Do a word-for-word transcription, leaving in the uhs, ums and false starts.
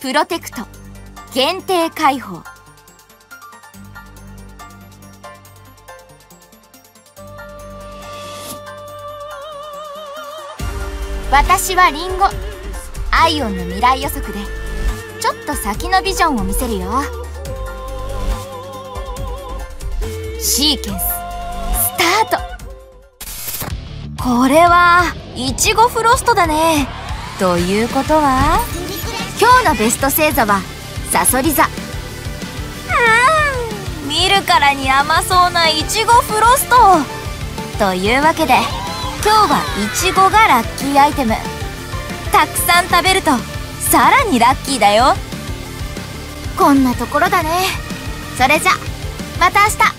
プロテクト限定開放。私はリンゴアイオンの未来予測でちょっと先のビジョンを見せるよ。シーケンススタート。これはいちごフロストだね。ということは今日のベスト星座はさそり座。あー、見るからに甘そうないちごフロスト。というわけで今日はいちごがラッキーアイテム。たくさん食べるとさらにラッキーだよ。こんなところだね。それじゃまた明日。